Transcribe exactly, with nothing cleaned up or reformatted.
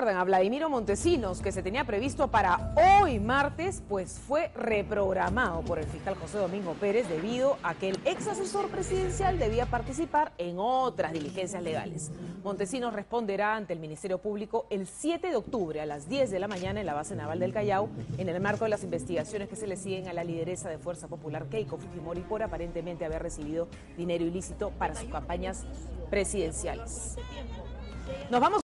A Vladimiro Montesinos, que se tenía previsto para hoy martes, pues fue reprogramado por el fiscal José Domingo Pérez debido a que el ex asesor presidencial debía participar en otras diligencias legales. Montesinos responderá ante el Ministerio Público el siete de octubre a las diez de la mañana en la base naval del Callao, en el marco de las investigaciones que se le siguen a la lideresa de Fuerza Popular Keiko Fujimori por aparentemente haber recibido dinero ilícito para sus campañas presidenciales. Nos vamos